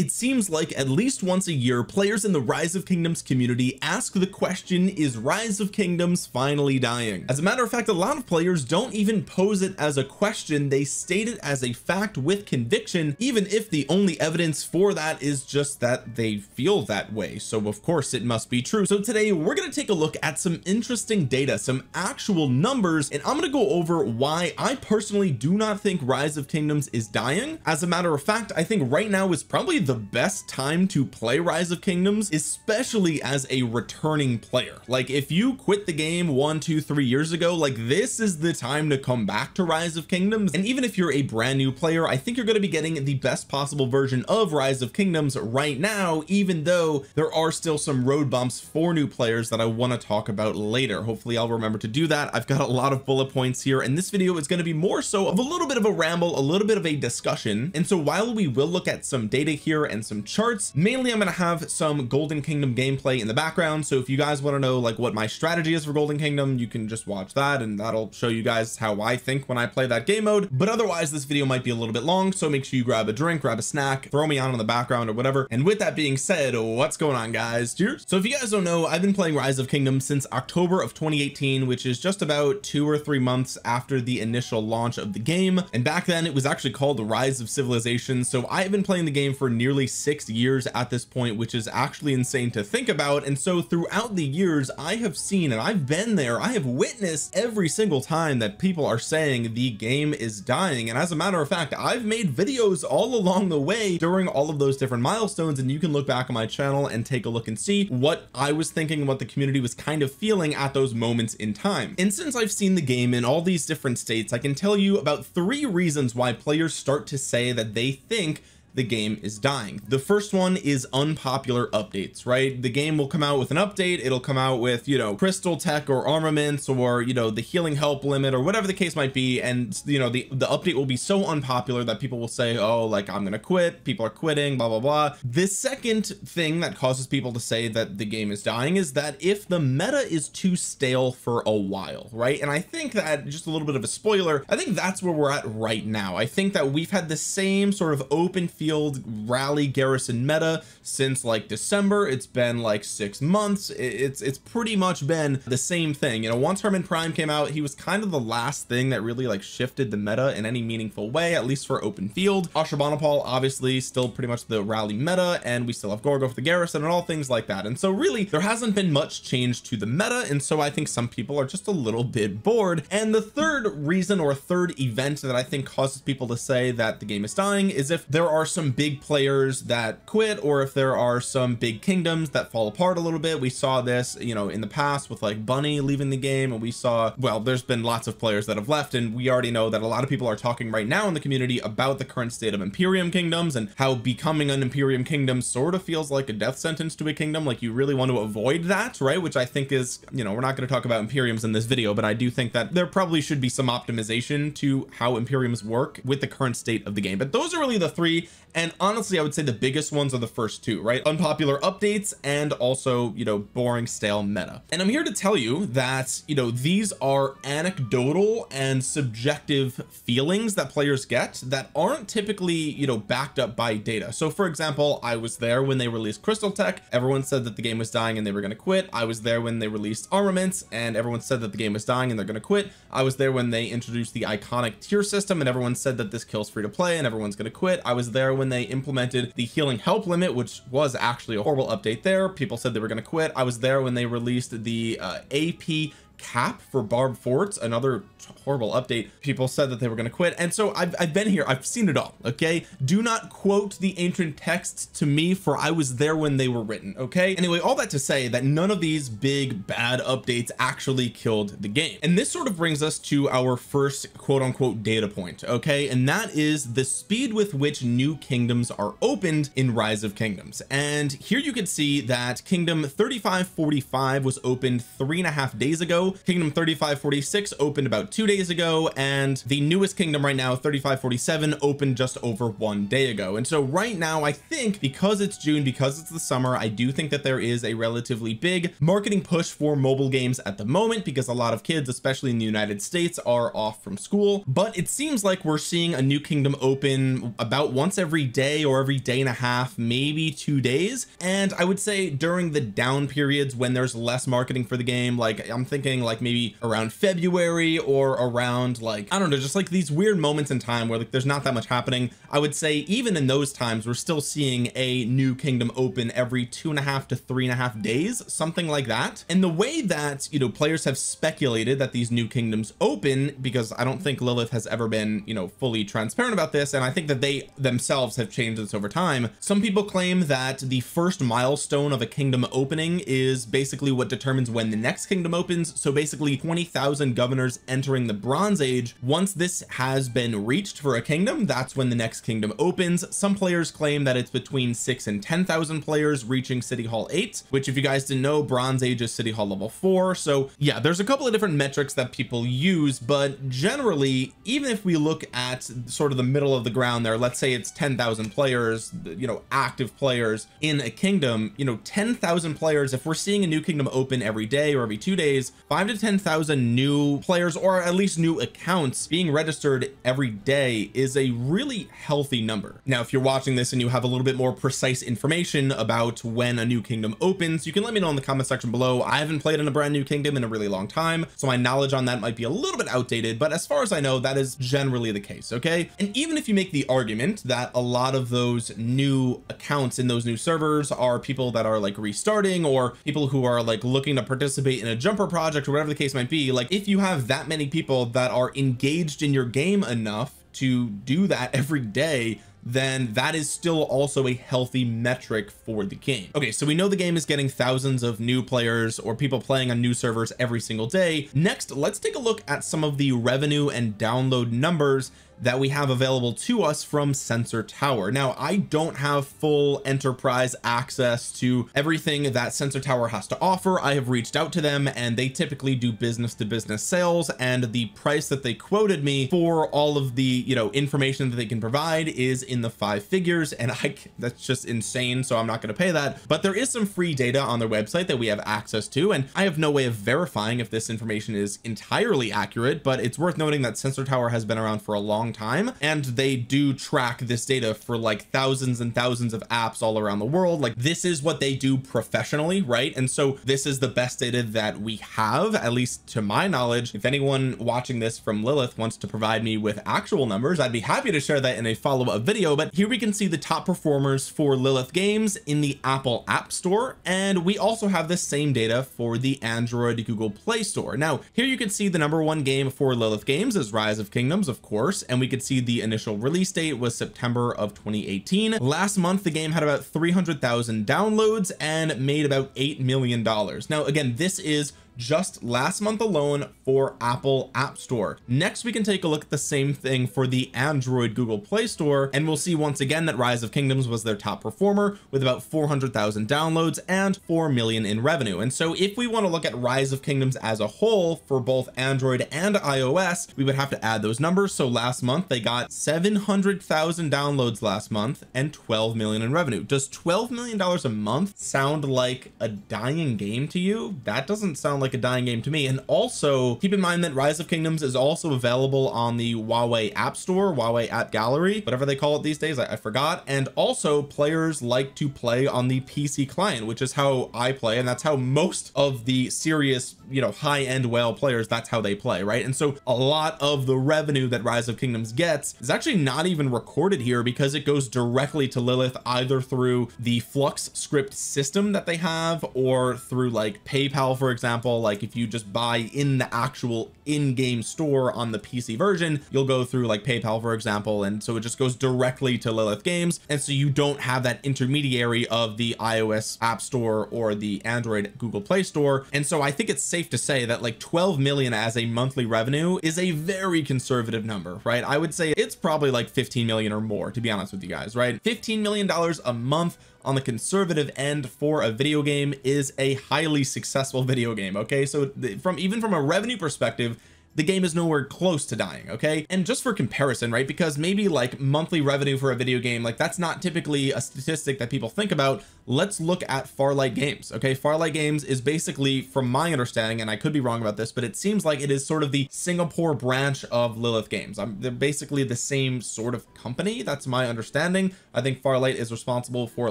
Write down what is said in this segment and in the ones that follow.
It seems like at least once a year, players in the Rise of Kingdoms community ask the question, is Rise of Kingdoms finally dying? As a matter of fact, a lot of players don't even pose it as a question. They state it as a fact with conviction, even if the only evidence for that is just that they feel that way. So of course it must be true. So today we're going to take a look at some interesting data, some actual numbers, and I'm going to go over why I personally do not think Rise of Kingdoms is dying. As a matter of fact, I think right now is probably the best time to play Rise of Kingdoms, especially as a returning player. Like if you quit the game 1, 2, 3 years ago, like this is the time to come back to Rise of Kingdoms. And even if you're a brand new player, I think you're going to be getting the best possible version of Rise of Kingdoms right now, even though there are still some road bumps for new players that I want to talk about later. Hopefully I'll remember to do that. I've got a lot of bullet points here, and this video is going to be more so of a little bit of a ramble, a little bit of a discussion. And so while we will look at some data here and some charts, mainly I'm going to have some Golden Kingdom gameplay in the background. So if you guys want to know like what my strategy is for Golden Kingdom, you can just watch that and that'll show you guys how I think when I play that game mode. But otherwise this video might be a little bit long, so make sure you grab a drink, grab a snack, throw me on in the background or whatever. And with that being said, what's going on, guys? Cheers. So if you guys don't know, I've been playing Rise of Kingdoms since October of 2018, which is just about 2 or 3 months after the initial launch of the game. And back then it was actually called the Rise of Civilization. So I've been playing the game for nearly 6 years at this point, which is actually insane to think about. And so throughout the years I have seen, and I've been there, I have witnessed every single time that people are saying the game is dying. And as a matter of fact, I've made videos all along the way during all of those different milestones, and you can look back on my channel and take a look and see what I was thinking, what the community was kind of feeling at those moments in time. And since I've seen the game in all these different states, I can tell you about 3 reasons why players start to say that they think the game is dying. The first one is unpopular updates, right? The game will come out with an update. It'll come out with, you know, crystal tech or armaments or, you know, the healing help limit or whatever the case might be. And, you know, the update will be so unpopular that people will say, oh, like I'm going to quit. People are quitting, blah, blah, blah. The second thing that causes people to say that the game is dying is that if the meta is too stale for a while, right? And I think that, just a little bit of a spoiler, I think that's where we're at right now. I think that we've had the same sort of open field rally garrison meta since like December. It's been like 6 months. It's pretty much been the same thing. You know, once Herman Prime came out, he was kind of the last thing that really like shifted the meta in any meaningful way, at least for open field. Ashurbanipal obviously still pretty much the rally meta, and we still have Gorgoth the garrison and all things like that. And so really there hasn't been much change to the meta, and so I think some people are just a little bit bored. And the third reason or third event that I think causes people to say that the game is dying is if there are some big players that quit, or if there are some big kingdoms that fall apart a little bit. We saw this, you know, in the past with like Bunny leaving the game, and we saw, well, there's been lots of players that have left, and we already know that a lot of people are talking right now in the community about the current state of Imperium Kingdoms and how becoming an Imperium Kingdom sort of feels like a death sentence to a kingdom. Like you really want to avoid that, right? Which I think is, you know, we're not going to talk about Imperiums in this video, but I do think that there probably should be some optimization to how Imperiums work with the current state of the game. But those are really the 3. And honestly, I would say the biggest ones are the first 2, right? Unpopular updates and also, you know, boring stale meta. And I'm here to tell you that, you know, these are anecdotal and subjective feelings that players get that aren't typically, you know, backed up by data. So for example, I was there when they released crystal tech. Everyone said that the game was dying and they were going to quit. I was there when they released armaments and everyone said that the game was dying and they're going to quit. I was there when they introduced the iconic tier system and everyone said that this kills free to play and everyone's going to quit. I was there when they implemented the healing help limit, which was actually a horrible update there. People said they were going to quit. I was there when they released the AP cap for barb forts, another horrible update. People said that they were going to quit. And so I've been here, I've seen it all. Okay. Do not quote the ancient texts to me, for I was there when they were written. Okay. Anyway, all that to say that none of these big bad updates actually killed the game. And this sort of brings us to our first quote unquote data point. Okay. And that is the speed with which new kingdoms are opened in Rise of Kingdoms. And here you can see that Kingdom 3545 was opened 3.5 days ago. Kingdom 3546 opened about up 2 days ago, and the newest kingdom right now, 3547, opened just over 1 day ago. And so right now, I think because it's June, because it's the summer, I do think that there is a relatively big marketing push for mobile games at the moment, because a lot of kids, especially in the United States, are off from school. But it seems like we're seeing a new kingdom open about once every day or every day and a half, maybe 2 days. And I would say during the down periods when there's less marketing for the game, like I'm thinking like maybe around February or around like, I don't know, just like these weird moments in time where like there's not that much happening. I would say even in those times, we're still seeing a new kingdom open every 2.5 to 3.5 days, something like that. And the way that, you know, players have speculated that these new kingdoms open, because I don't think Lilith has ever been, you know, fully transparent about this, and I think that they themselves have changed this over time. Some people claim that the first milestone of a kingdom opening is basically what determines when the next kingdom opens. So basically 20,000 governors entering the Bronze Age, once this has been reached for a kingdom, that's when the next kingdom opens. Some players claim that it's between 6,000 and 10,000 players reaching City Hall 8, which if you guys didn't know, Bronze Age is City Hall level 4. So yeah, there's a couple of different metrics that people use, but generally, even if we look at sort of the middle of the ground there, let's say it's 10,000 players, you know, active players in a kingdom, you know, 10,000 players, if we're seeing a new kingdom open every day or every 2 days, 5,000 to 10,000 new players, or at least new accounts being registered every day, is a really healthy number. Now, if you're watching this and you have a little bit more precise information about when a new kingdom opens, you can let me know in the comment section below. I haven't played in a brand new kingdom in a really long time, so my knowledge on that might be a little bit outdated, but as far as I know, that is generally the case. Okay. And even if you make the argument that a lot of those new accounts in those new servers are people that are like restarting, or people who are like looking to participate in a jumper project or whatever the case might be, like if you have that many people that are engaged in your game enough to do that every day, then that is still also a healthy metric for the game. Okay, so we know the game is getting thousands of new players or people playing on new servers every single day. Next, let's take a look at some of the revenue and download numbers that we have available to us from Sensor Tower. Now, I don't have full enterprise access to everything that Sensor Tower has to offer. I have reached out to them, and they typically do business to business sales, and the price that they quoted me for all of the, you know, information that they can provide is in the 5 figures, and that's just insane, so I'm not going to pay that. But there is some free data on their website that we have access to, and I have no way of verifying if this information is entirely accurate, but it's worth noting that Sensor Tower has been around for a long time, and they do track this data for like thousands and thousands of apps all around the world. Like, this is what they do professionally, right? And so this is the best data that we have, at least to my knowledge. If anyone watching this from Lilith wants to provide me with actual numbers, I'd be happy to share that in a follow-up video. But here we can see the top performers for Lilith Games in the Apple App Store, and we also have the same data for the Android Google Play Store. Now here you can see the #1 game for Lilith Games is Rise of Kingdoms, of course, and we could see the initial release date was September of 2018. Last month, the game had about 300,000 downloads and made about $8 million. Now, again, this is just last month alone for Apple App Store. Next, we can take a look at the same thing for the Android Google Play Store, and we'll see once again that Rise of Kingdoms was their top performer with about 400,000 downloads and 4 million in revenue. And so if we want to look at Rise of Kingdoms as a whole for both Android and iOS, we would have to add those numbers. So last month they got 700,000 downloads last month and 12 million in revenue. Does $12 million a month sound like a dying game to you? That doesn't sound like a dying game to me. And also keep in mind that Rise of Kingdoms is also available on the Huawei App Store, Huawei App Gallery, whatever they call it these days, I forgot. And also players like to play on the PC client, which is how I play. And that's how most of the serious, you know, high-end whale players, that's how they play, right? And so a lot of the revenue that Rise of Kingdoms gets is actually not even recorded here, because it goes directly to Lilith either through the Flux script system that they have, or through like PayPal, for example. Like if you just buy in the actual in-game store on the PC version, you'll go through like PayPal, for example. And so it just goes directly to Lilith Games. And so you don't have that intermediary of the iOS App Store or the Android Google Play Store. And so I think it's safe to say that like 12 million as a monthly revenue is a very conservative number, right? I would say it's probably like 15 million or more, to be honest with you guys, right? $15 million a month on the conservative end for a video game is a highly successful video game. Okay. So from a revenue perspective, the game is nowhere close to dying. Okay. And just for comparison, right? Because maybe like monthly revenue for a video game, like that's not typically a statistic that people think about. Let's look at Farlight Games. Okay. Farlight Games is basically, from my understanding, and I could be wrong about this, but it seems like it is sort of the Singapore branch of Lilith Games. They're basically the same sort of company. That's my understanding. I think Farlight is responsible for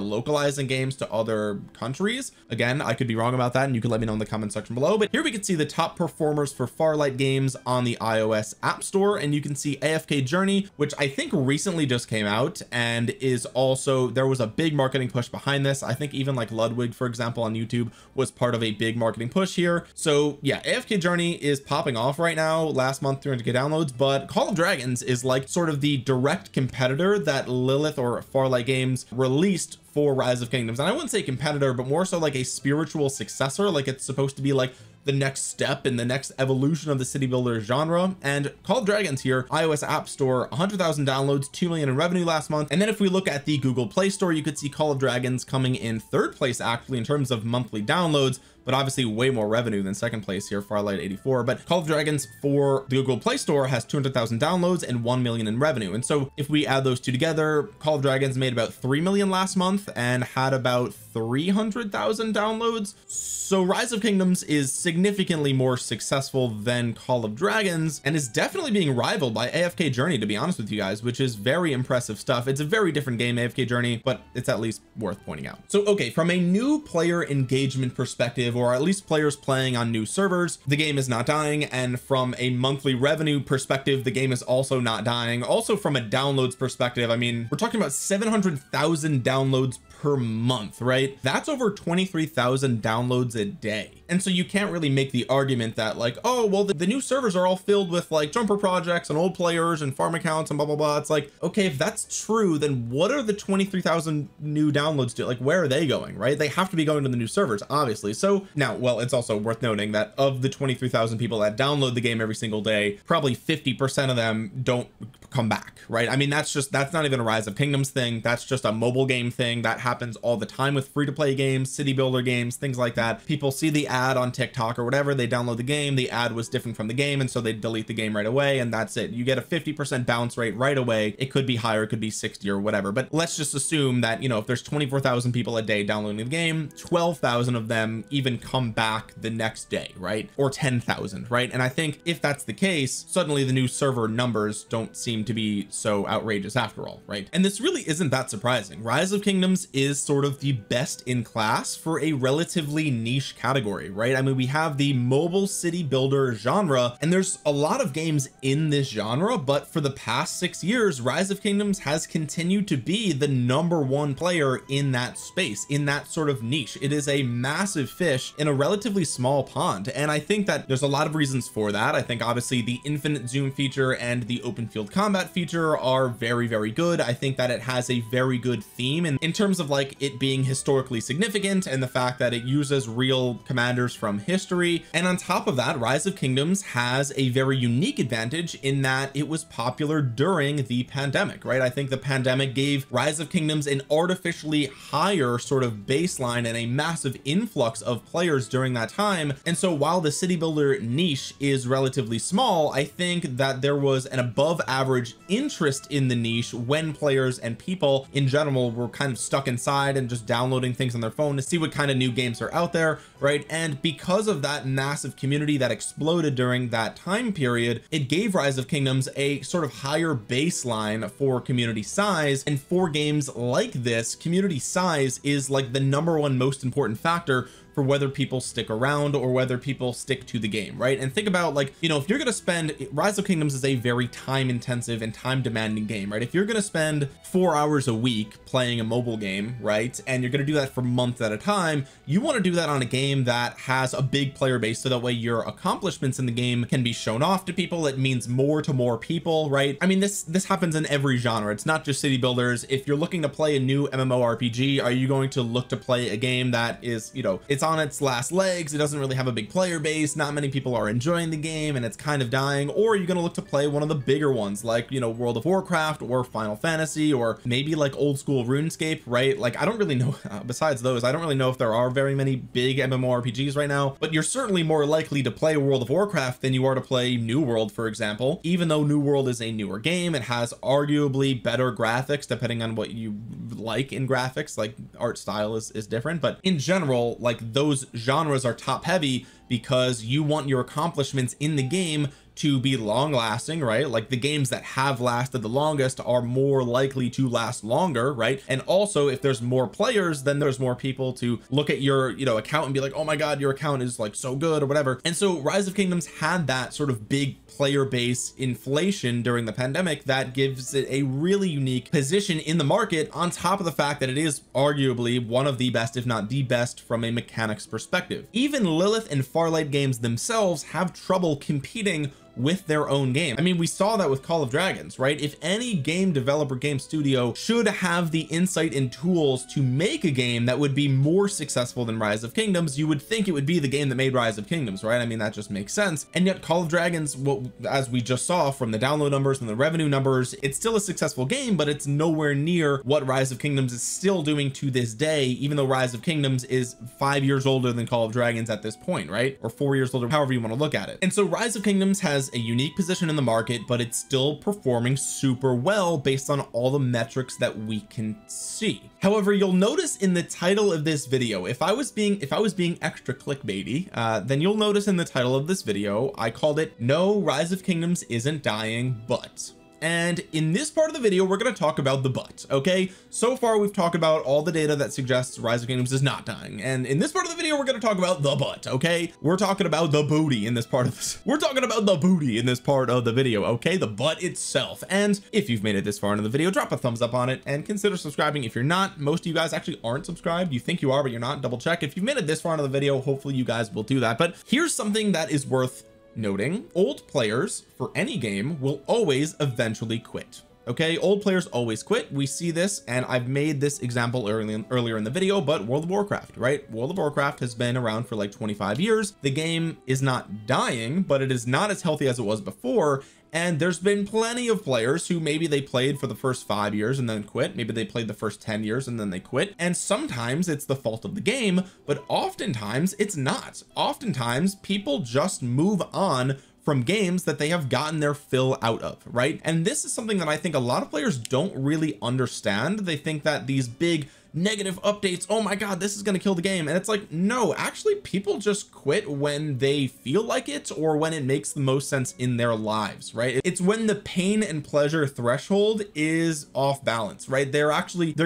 localizing games to other countries. Again, I could be wrong about that, and you can let me know in the comment section below. But here we can see the top performers for Farlight Games on the iOS App Store, and you can see AFK Journey, which I think recently just came out, and is also, there was a big marketing push behind this. I think even like Ludwig, for example, on YouTube was part of a big marketing push here. So yeah, AFK Journey is popping off right now. Last month 300k downloads, but Call of Dragons is like sort of the direct competitor that Lilith or Farlight Games released for Rise of Kingdoms. And I wouldn't say competitor, but more so like a spiritual successor. Like it's supposed to be like the next step in the next evolution of the city builder genre. And Call of Dragons here, iOS App Store, 100,000 downloads, 2 million in revenue last month. And then if we look at the Google Play Store, you could see Call of Dragons coming in third place actually in terms of monthly downloads, but obviously way more revenue than second place here, Farlight 84. But Call of Dragons for the Google Play Store has 200,000 downloads and 1 million in revenue. And so if we add those two together, Call of Dragons made about 3 million last month and had about 300,000 downloads. So Rise of Kingdoms is significantly more successful than Call of Dragons and is definitely being rivaled by AFK Journey, to be honest with you guys, which is very impressive stuff. It's a very different game, AFK Journey, but it's at least worth pointing out. So, okay, from a new player engagement perspective, or at least players playing on new servers, the game is not dying. And from a monthly revenue perspective, the game is also not dying. Also from a downloads perspective, I mean, we're talking about 700,000 downloads per month, right? That's over 23,000 downloads a day. And so you can't really make the argument that like, oh, well, the new servers are all filled with like jumper projects and old players and farm accounts and blah, blah, blah. It's like, okay, if that's true, then what are the 23,000 new downloads to? Like, where are they going, right? They have to be going to the new servers, obviously. So now, well, it's also worth noting that of the 23,000 people that download the game every single day, probably 50% of them don't come back, right? I mean, that's not even a Rise of Kingdoms thing. That's just a mobile game thing that happens all the time with free-to-play games, city builder games, things like that. People see the ad on TikTok or whatever, they download the game, the ad was different from the game, and so they delete the game right away, and that's it. You get a 50% bounce rate right away. It could be higher, it could be 60 or whatever, but let's just assume that, you know, if there's 24,000 people a day downloading the game, 12,000 of them even come back the next day, right? Or 10,000, right? And I think if that's the case, suddenly the new server numbers don't seem to be so outrageous after all, right? And this really isn't that surprising. Rise of Kingdoms is sort of the best in class for a relatively niche category, right? I mean, we have the mobile city builder genre, and there's a lot of games in this genre, but for the past 6 years, Rise of Kingdoms has continued to be the #1 player in that space, in that sort of niche. It is a massive fish in a relatively small pond. And I think that there's a lot of reasons for that. I think obviously the infinite zoom feature and the open field combat feature are very, very good. I think that it has a very good theme and in terms of like it being historically significant and the fact that it uses real commanders from history. And on top of that, Rise of Kingdoms has a very unique advantage in that it was popular during the pandemic, right? I think the pandemic gave Rise of Kingdoms an artificially higher sort of baseline and a massive influx of players during that time. And so while the city builder niche is relatively small, I think that there was an above average interest in the niche when players and people in general were kind of stuck inside and just downloading things on their phone to see what kind of new games are out there, right? And because of that massive community that exploded during that time period, it gave Rise of Kingdoms a sort of higher baseline for community size. And for games like this, community size is like the #1 most important factor for whether people stick around or whether people stick to the game, right? And think about like, you know, if you're going to spend, Rise of Kingdoms is a very time intensive and time demanding game, right? If you're going to spend 4 hours a week playing a mobile game, right? And you're going to do that for months at a time, you want to do that on a game that has a big player base. So that way your accomplishments in the game can be shown off to people. It means more to more people, right? I mean, this happens in every genre. It's not just city builders. If you're looking to play a new MMORPG, are you going to look to play a game that is, you know, it's on its last legs. It doesn't really have a big player base. Not many people are enjoying the game and it's kind of dying. Or you're going to look to play one of the bigger ones, like, you know, World of Warcraft or Final Fantasy, or maybe like Old School RuneScape, right? Like, I don't really know, besides those, I don't really know if there are very many big MMORPGs right now, but you're certainly more likely to play World of Warcraft than you are to play New World, for example. Even though New World is a newer game, it has arguably better graphics, depending on what you like in graphics, like art style is different, but in general, like, those genres are top heavy because you want your accomplishments in the game to be long lasting, right? Like, the games that have lasted the longest are more likely to last longer, right? And also, if there's more players, then there's more people to look at your, you know, account and be like, oh my God, your account is like so good or whatever. And so Rise of Kingdoms had that sort of big player base inflation during the pandemic that gives it a really unique position in the market, on top of the fact that it is arguably one of the best, if not the best, from a mechanics perspective. Even Lilith and Farlight Games themselves have trouble competing with their own game. I mean, we saw that with Call of Dragons, right? If any game developer, game studio should have the insight and tools to make a game that would be more successful than Rise of Kingdoms, you would think it would be the game that made Rise of Kingdoms, right? I mean, that just makes sense. And yet Call of Dragons, as we just saw from the download numbers and the revenue numbers, it's still a successful game, but it's nowhere near what Rise of Kingdoms is still doing to this day, even though Rise of Kingdoms is 5 years older than Call of Dragons at this point, right? Or 4 years older, however you want to look at it. And so Rise of Kingdoms has a unique position in the market, but it's still performing super well based on all the metrics that we can see. However, you'll notice in the title of this video, if I was being extra clickbaity, then you'll notice in the title of this video, I called it "No, Rise of Kingdoms Isn't Dying, But." And in this part of the video, we're going to talk about the but. Okay, so far we've talked about all the data that suggests Rise of Kingdoms is not dying, and in this part of the video we're going to talk about the but. Okay, we're talking about the booty in this part of this. We're talking about the booty in this part of the video. Okay, the but itself. And if you've made it this far into the video, drop a thumbs up on it and consider subscribing if you're not. Most of you guys actually aren't subscribed. You think you are, but you're not. Double check. If you've made it this far into the video, hopefully you guys will do that. But here's something that is worth noting: old players for any game will always eventually quit. Okay, old players always quit. We see this, and I've made this example earlier in the video, but World of Warcraft, right? World of Warcraft has been around for like 25 years. The game is not dying, but it is not as healthy as it was before. And there's been plenty of players who maybe they played for the first 5 years and then quit. Maybe they played the first 10 years and then they quit. And sometimes it's the fault of the game, but oftentimes it's not. Oftentimes people just move on from games that they have gotten their fill out of, right? And this is something that I think a lot of players don't really understand. They think that these big negative updates, oh my God, this is going to kill the game. And it's like, no, actually people just quit when they feel like it, or when it makes the most sense in their lives, right? It's when the pain and pleasure threshold is off balance, right? They're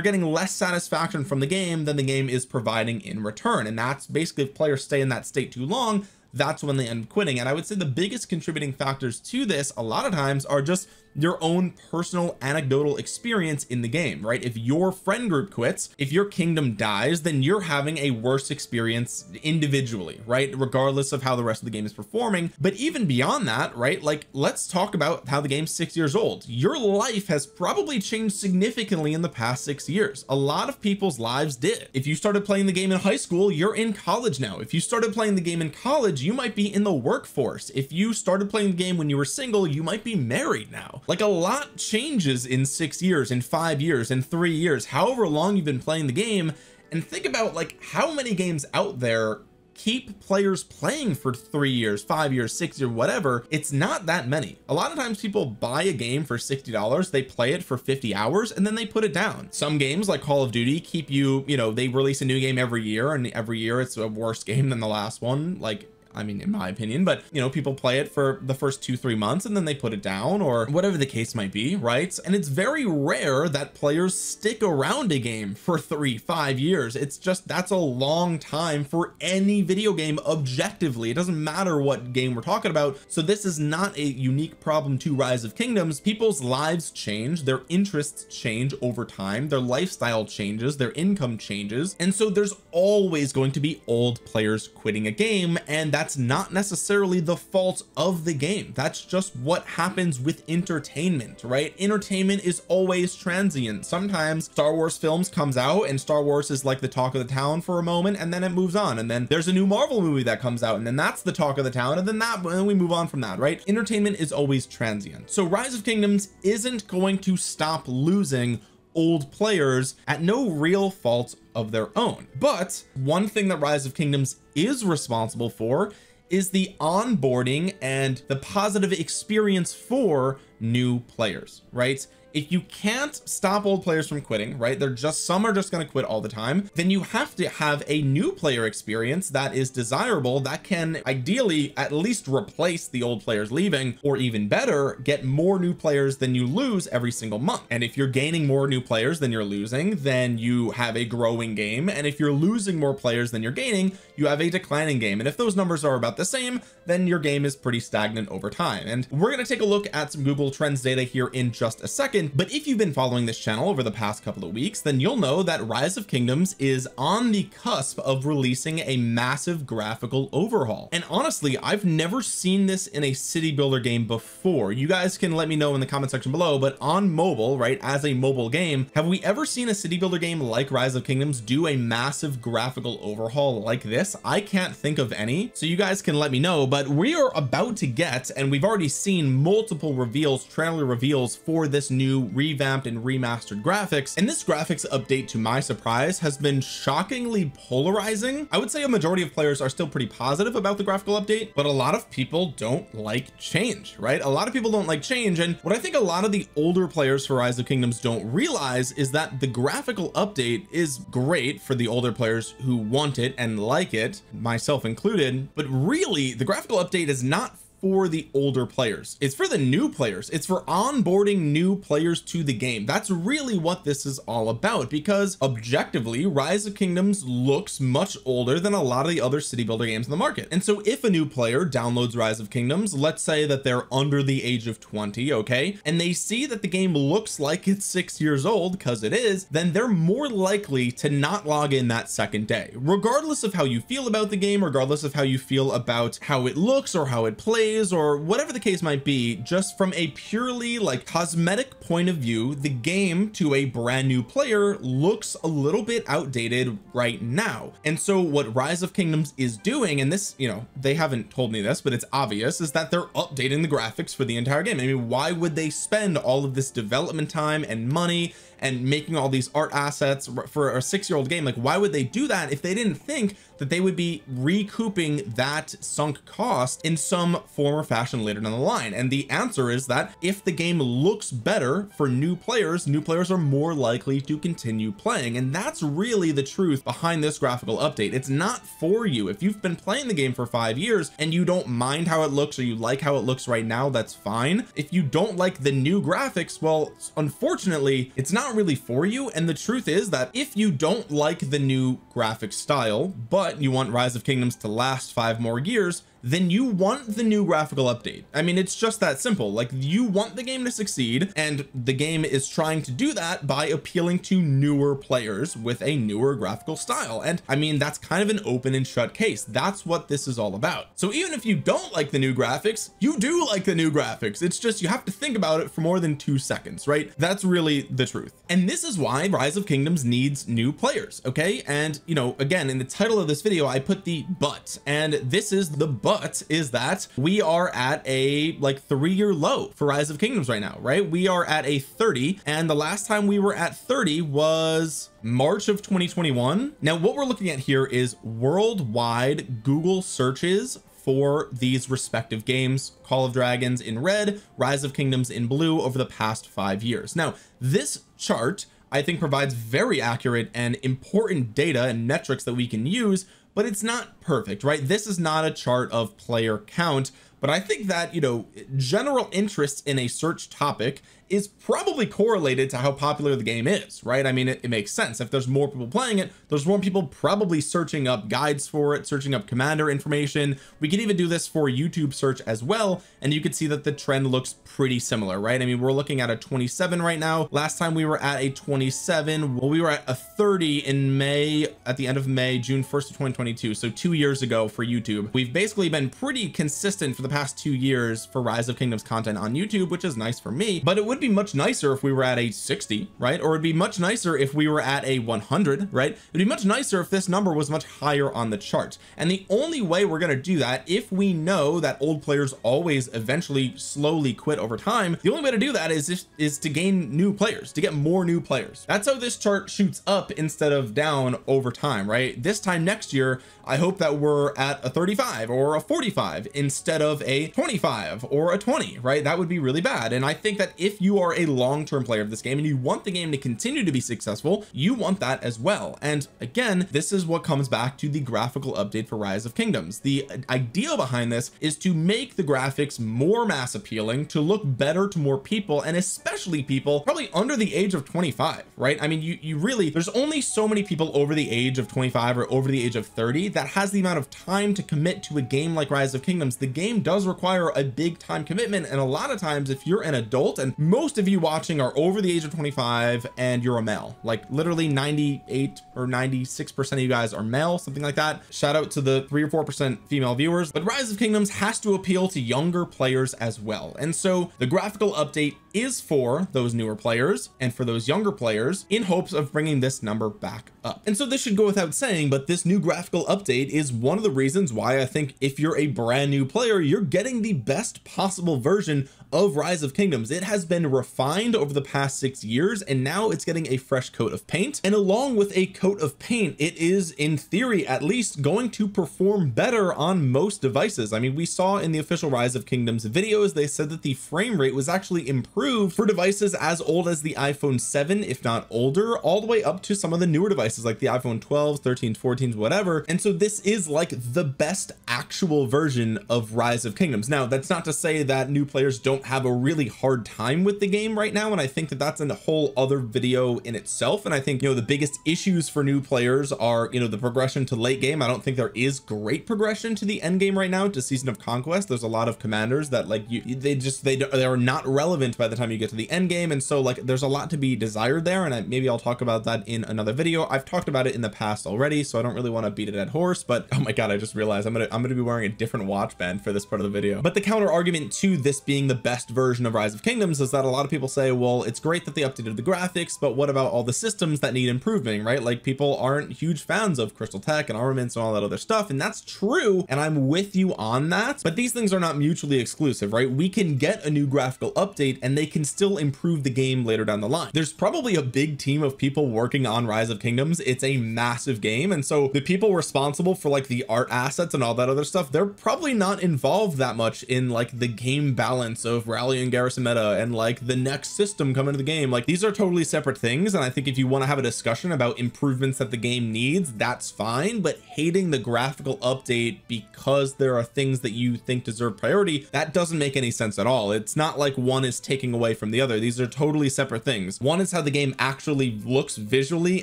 getting less satisfaction from the game than the game is providing in return. And that's basically, if players stay in that state too long, that's when they end up quitting. And I would say the biggest contributing factors to this a lot of times are just your own personal anecdotal experience in the game, right? If your friend group quits, if your kingdom dies, then you're having a worse experience individually, right? Regardless of how the rest of the game is performing. But even beyond that, right? Like, let's talk about how the game's 6 years old. Your life has probably changed significantly in the past 6 years. A lot of people's lives did. If you started playing the game in high school, you're in college now. If you started playing the game in college, you might be in the workforce. If you started playing the game when you were single, you might be married now. Like, a lot changes in 6 years, in 5 years, in 3 years, however long you've been playing the game. And think about, like, how many games out there keep players playing for 3 years, 5 years, 6 years, whatever. It's not that many. A lot of times people buy a game for $60, they play it for 50 hours, and then they put it down. Some games like Call of Duty keep you, you know, they release a new game every year, and every year it's a worse game than the last one. Like, I mean, in my opinion, but you know, people play it for the first 2-3 months and then they put it down, or whatever the case might be, right? And it's very rare that players stick around a game for 3-5 years. It's just, that's a long time for any video game objectively. It doesn't matter what game we're talking about. So this is not a unique problem to Rise of Kingdoms. People's lives change, their interests change over time, their lifestyle changes, their income changes. And so there's always going to be old players quitting a game. And that's that's not necessarily the fault of the game. That's just what happens with entertainment, right? Entertainment is always transient. Sometimes Star Wars films comes out and Star Wars is like the talk of the town for a moment, and then it moves on, and then there's a new Marvel movie that comes out, and then that's the talk of the town, and then we move on from that, right? Entertainment is always transient. So Rise of Kingdoms isn't going to stop losing old players at no real fault of their own. But one thing that Rise of Kingdoms is responsible for is the onboarding and the positive experience for new players, right? If you can't stop old players from quitting, right? Some are just going to quit all the time. Then you have to have a new player experience that is desirable, that can ideally at least replace the old players leaving, or even better, get more new players than you lose every single month. And if you're gaining more new players than you're losing, then you have a growing game. And if you're losing more players than you're gaining, you have a declining game. And if those numbers are about the same, then your game is pretty stagnant over time. And we're going to take a look at some Google Trends data here in just a second. But if you've been following this channel over the past couple of weeks, then you'll know that Rise of Kingdoms is on the cusp of releasing a massive graphical overhaul. And honestly, I've never seen this in a city builder game before. You guys can let me know in the comment section below, but on mobile, right, as a mobile game, have we ever seen a city builder game like Rise of Kingdoms do a massive graphical overhaul like this? I can't think of any, so you guys can let me know. But we are about to get, and we've already seen multiple reveals, trailer reveals for this new revamped and remastered graphics. And this graphics update, to my surprise, has been shockingly polarizing. I would say a majority of players are still pretty positive about the graphical update, but a lot of people don't like change, right? A lot of people don't like change. And what I think a lot of the older players for Rise of Kingdoms don't realize is that the graphical update is great for the older players who want it and like it, myself included, but really the graphical update is not for the older players. It's for the new players. It's for onboarding new players to the game. That's really what this is all about, because objectively, Rise of Kingdoms looks much older than a lot of the other city builder games in the market. And so if a new player downloads Rise of Kingdoms, let's say that they're under the age of 20, okay, and they see that the game looks like it's 6 years old, because it is, then they're more likely to not log in that second day, regardless of how you feel about the game, regardless of how you feel about how it looks or how it plays, or whatever the case might be. Just from a purely like cosmetic point of view, the game to a brand new player looks a little bit outdated right now. And so what Rise of Kingdoms is doing, and this, you know, they haven't told me this, but it's obvious, is that they're updating the graphics for the entire game. I mean, why would they spend all of this development time and money and making all these art assets for a 6-year-old game? Like, why would they do that if they didn't think that they would be recouping that sunk cost in some form or fashion later down the line? And the answer is that if the game looks better for new players are more likely to continue playing. And that's really the truth behind this graphical update. It's not for you. If you've been playing the game for 5 years and you don't mind how it looks, or you like how it looks right now, that's fine. If you don't like the new graphics, well, unfortunately, it's not really for you. And the truth is that if you don't like the new graphic style, but you want Rise of Kingdoms to last 5 more years, then you want the new graphical update. I mean, it's just that simple. Like, you want the game to succeed, and the game is trying to do that by appealing to newer players with a newer graphical style. And I mean, that's kind of an open and shut case. That's what this is all about. So even if you don't like the new graphics, you do like the new graphics. It's just, you have to think about it for more than 2 seconds, right? That's really the truth. And this is why Rise of Kingdoms needs new players. Okay. And you know, again, in the title of this video, I put the but, and this is the but, is that we are at a like 3-year low for Rise of Kingdoms right now, right? We are at a 30, and the last time we were at 30 was March of 2021. Now what we're looking at here is worldwide Google searches for these respective games, Call of Dragons in red, Rise of Kingdoms in blue, over the past 5 years. Now this chart, I think, provides very accurate and important data and metrics that we can use, but it's not perfect, right? This is not a chart of player count, but I think that, you know, general interest in a search topic is probably correlated to how popular the game is, right? I mean, it makes sense. If there's more people playing it, there's more people probably searching up guides for it, searching up commander information. We could even do this for YouTube search as well, and you could see that the trend looks pretty similar, right? I mean, we're looking at a 27 right now. Last time we were at a 27, well, we were at a 30 in May, at the end of May, June 1st of 2020. 2022, so 2 years ago for YouTube. We've basically been pretty consistent for the past 2 years for Rise of Kingdoms content on YouTube, which is nice for me, but it would be much nicer if we were at a 60, right? Or it'd be much nicer if we were at a 100, right? It'd be much nicer if this number was much higher on the chart. And the only way we're going to do that, if we know that old players always eventually slowly quit over time, the only way to do that is to gain new players, to get more new players. That's how this chart shoots up instead of down over time, right? This time next year, I hope that we're at a 35 or a 45 instead of a 25 or a 20, right? That would be really bad. And I think that if you are a long-term player of this game and you want the game to continue to be successful, you want that as well. And again, this is what comes back to the graphical update for Rise of Kingdoms. The idea behind this is to make the graphics more mass appealing, to look better to more people, and especially people probably under the age of 25, right? I mean, you really, there's only so many people over the age of 25 or over the age of 30 that has the amount of time to commit to a game like Rise of Kingdoms. The game does require a big time commitment, and a lot of times if you're an adult, and most of you watching are over the age of 25 and you're a male, like literally 98 or 96% of you guys are male, something like that. Shout out to the 3 or 4% female viewers. But Rise of Kingdoms has to appeal to younger players as well, and so the graphical update is for those newer players and for those younger players in hopes of bringing this number back up. And so this should go without saying, but this new graphical update is one of the reasons why I think if you're a brand new player, you're getting the best possible version of Rise of Kingdoms. It has been refined over the past 6 years, and now it's getting a fresh coat of paint. And along with a coat of paint, it is, in theory at least, going to perform better on most devices. I mean, we saw in the official Rise of Kingdoms videos, they said that the frame rate was actually improved for devices as old as the iPhone 7, if not older, all the way up to some of the newer devices like the iPhone 12s, 13s, 14s, whatever. And so this is like the best actual version of Rise of Kingdoms. Now, that's not to say that new players don't have a really hard time with the game right now, and I think that that's in a whole other video in itself. And I think, you know, the biggest issues for new players are, you know, the progression to late game. I don't think there is great progression to the end game right now, to Season of Conquest. There's a lot of commanders that, like, they are not relevant by the time you get to the end game, and so, like, there's a lot to be desired there. And maybe I'll talk about that in another video. I've talked about it in the past already, so I don't really want to beat a dead horse. But oh my god, I just realized I'm gonna be wearing a different watch band for this part of the video. But the counter argument to this being the best version of Rise of Kingdoms is that a lot of people say, well, it's great that they updated the graphics, but what about all the systems that need improving, right? Like, people aren't huge fans of crystal tech and armaments and all that other stuff, and that's true, and I'm with you on that. But these things are not mutually exclusive, right? We can get a new graphical update and they can still improve the game later down the line. There's probably a big team of people working on Rise of Kingdoms. It's a massive game, and so the people responsible for, like, the art assets and all that other stuff, they're probably not involved that much in, like, the game balance of rally and garrison meta and, like, the next system coming to the game. Like, these are totally separate things, and I think if you want to have a discussion about improvements that the game needs, that's fine. But hating the graphical update because there are things that you think deserve priority, that doesn't make any sense at all. It's not like one is taking away from the other. These are totally separate things. One is how the game actually looks visually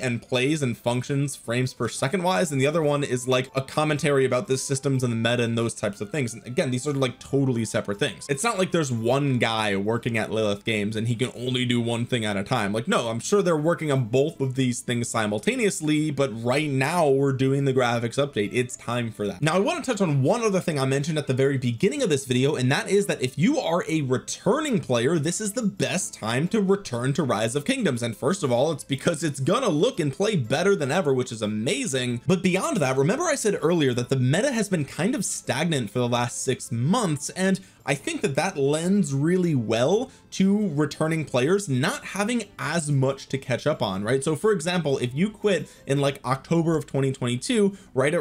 and plays and functions frames per second wise, and the other one is, like, a commentary about the systems and the meta and those types of things. And again, these are, like, totally separate things. It's not like there's one guy working at Lilith Games and he can only do one thing at a time. Like, no, I'm sure they're working on both of these things simultaneously, but right now we're doing the graphics update. It's time for that. Now, I want to touch on one other thing I mentioned at the very beginning of this video, and that is that if you are a returning player, this is the best time to return to Rise of Kingdoms. And first of all, it's because it's gonna look and play better than ever, which is amazing. But beyond that, remember I said earlier that the meta has been kind of stagnant for the last 6 months, and I think that that lends really well to returning players not having as much to catch up on, right? So for example, if you quit in, like, October of 2022, right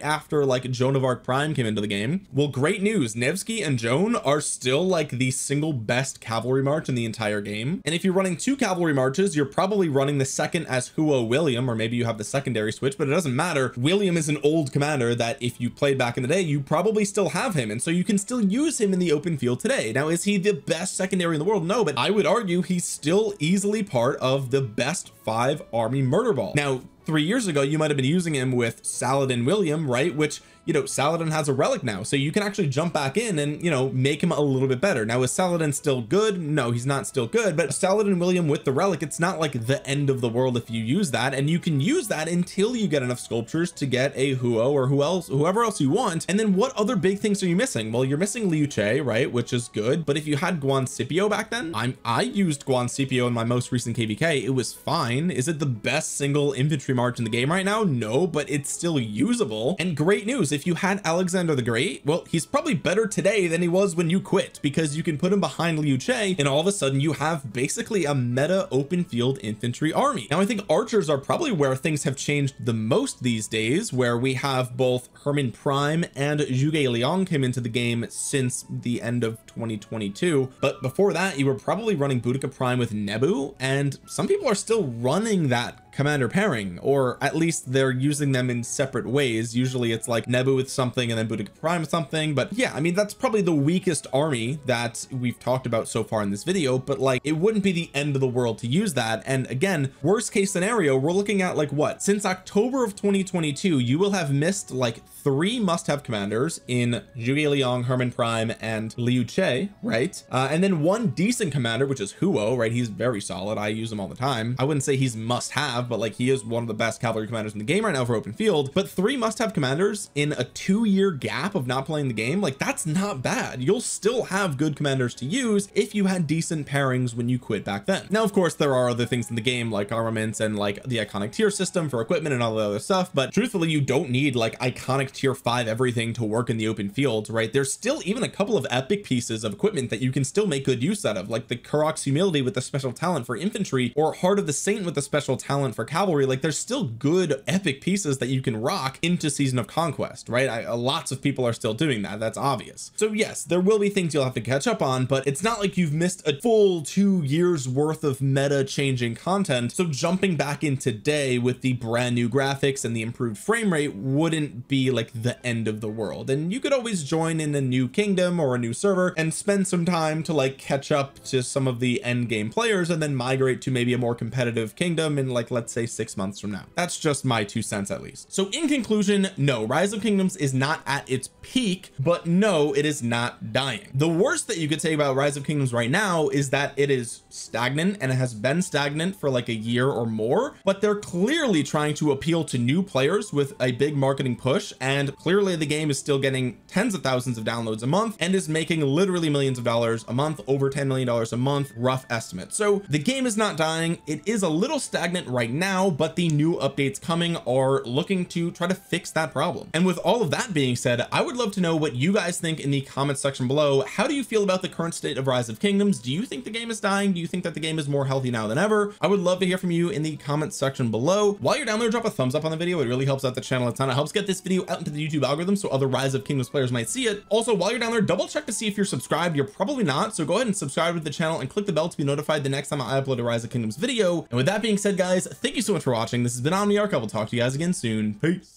after, like, Joan of Arc Prime came into the game, well, great news, Nevsky and Joan are still, like, the single best cavalry march in the entire game. And if you're running two cavalry marches, you're probably running the second as Hua William, or maybe you have the secondary switch, but it doesn't matter. William is an old commander that if you played back in the day, you probably still have him, and so you can still use him in the open field today. Now, is he the best secondary in the world? No, but I would argue he's still easily part of the best 5 army murder ball. Now, 3 years ago, you might have been using him with Saladin William, right? Which, you know, Saladin has a relic now, so you can actually jump back in and, you know, make him a little bit better. Now, is Saladin still good? No, he's not still good, but Saladin William with the relic, it's not like the end of the world if you use that, and you can use that until you get enough sculptures to get a Huo or whoever else you want. And then what other big things are you missing? Well, you're missing Liu Che, right? Which is good, but if you had Guan Scipio back then, I used Guan Scipio in my most recent KVK. It was fine. Is it the best single infantry march in the game right now? No, but it's still usable. And great news, if you had Alexander the Great, well, he's probably better today than he was when you quit, because you can put him behind Liu Che and all of a sudden you have basically a meta open field infantry army. Now I think archers are probably where things have changed the most these days, where we have both Herman Prime and Zhuge Liang came into the game since the end of 2022, but before that you were probably running Boudica Prime with Nebu, and some people are still running that commander pairing, or at least they're using them in separate ways. Usually it's like Nebu with something and then Boudica Prime something. But yeah, I mean, that's probably the weakest army that we've talked about so far in this video, but like, it wouldn't be the end of the world to use that. And again, worst case scenario, we're looking at like what, since October of 2022, you will have missed like 3 must-have commanders in Zhuge Liang, Herman Prime, and Liu Che, right? And then 1 decent commander, which is Huo, right? He's very solid. I use him all the time. I wouldn't say he's must-have, but like, he is one of the best cavalry commanders in the game right now for open field. But 3 must-have commanders in a 2-year gap of not playing the game, like, that's not bad. You'll still have good commanders to use if you had decent pairings when you quit back then. Now of course there are other things in the game like armaments and like the iconic tier system for equipment and all the other stuff, but truthfully you don't need like iconic tier 5 everything to work in the open field, right? There's still even a couple of epic pieces of equipment that you can still make good use out of, like the Kurok's Humility with the special talent for infantry, or Heart of the Saint with the special talent for cavalry. Like, there's still good epic pieces that you can rock into Season of Conquest, right? Lots of people are still doing that. That's obvious. So yes, there will be things you'll have to catch up on, but it's not like you've missed a full 2 years worth of meta changing content. So jumping back in today with the brand new graphics and the improved frame rate wouldn't be like the end of the world. And you could always join in a new kingdom or a new server and spend some time to like catch up to some of the end game players and then migrate to maybe a more competitive kingdom in like, let's say 6 months from now. That's just my 2 cents at least. So in conclusion, no, Rise of Kingdoms is not at its peak, but no, it is not dying. The worst that you could say about Rise of Kingdoms right now is that it is stagnant, and it has been stagnant for like a year or more, but they're clearly trying to appeal to new players with a big marketing push. And clearly the game is still getting tens of thousands of downloads a month and is making literally millions of dollars a month, over $10 million a month, rough estimate. So the game is not dying. It is a little stagnant right now, but the new updates coming are looking to try to fix that problem. And with all of that being said, I would love to know what you guys think in the comments section below. How do you feel about the current state of Rise of Kingdoms? Do you think the game is dying? Do you think that the game is more healthy now than ever? I would love to hear from you in the comments section below. While you're down there, drop a thumbs up on the video. It really helps out the channel a ton. It helps get this video out into the YouTube algorithm so other Rise of Kingdoms players might see it. Also, while you're down there, double check to see if you're subscribed. You're probably not, so go ahead and subscribe to the channel and click the bell to be notified the next time I upload a Rise of Kingdoms video. And with that being said, guys, thank you so much for watching. This has been Omniarch. I will talk to you guys again soon. Peace.